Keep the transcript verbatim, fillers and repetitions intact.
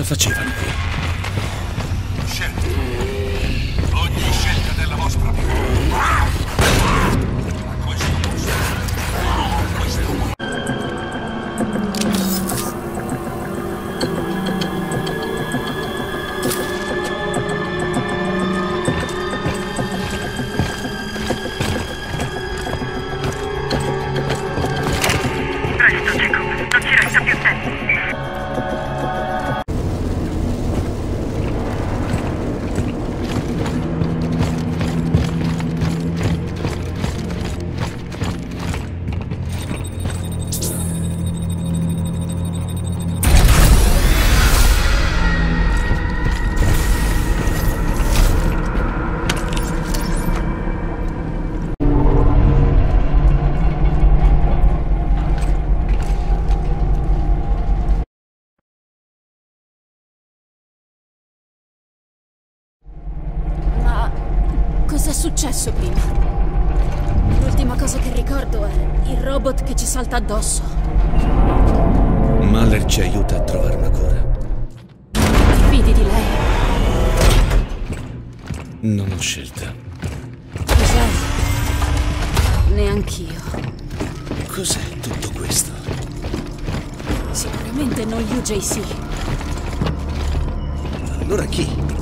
cosa facevano qui. Scelte. Ogni scelta della vostra vita. A questo posto. A questo posto. Presto, Jacob. Non ci resta più tempo. Cos'è successo prima? L'ultima cosa che ricordo è il robot che ci salta addosso. Mahler ci aiuta a trovare una cura. Ti fidi di lei? Non ho scelta. Cos'è? Neanch'io. Cos'è tutto questo? Sicuramente non gli U J C. Allora chi?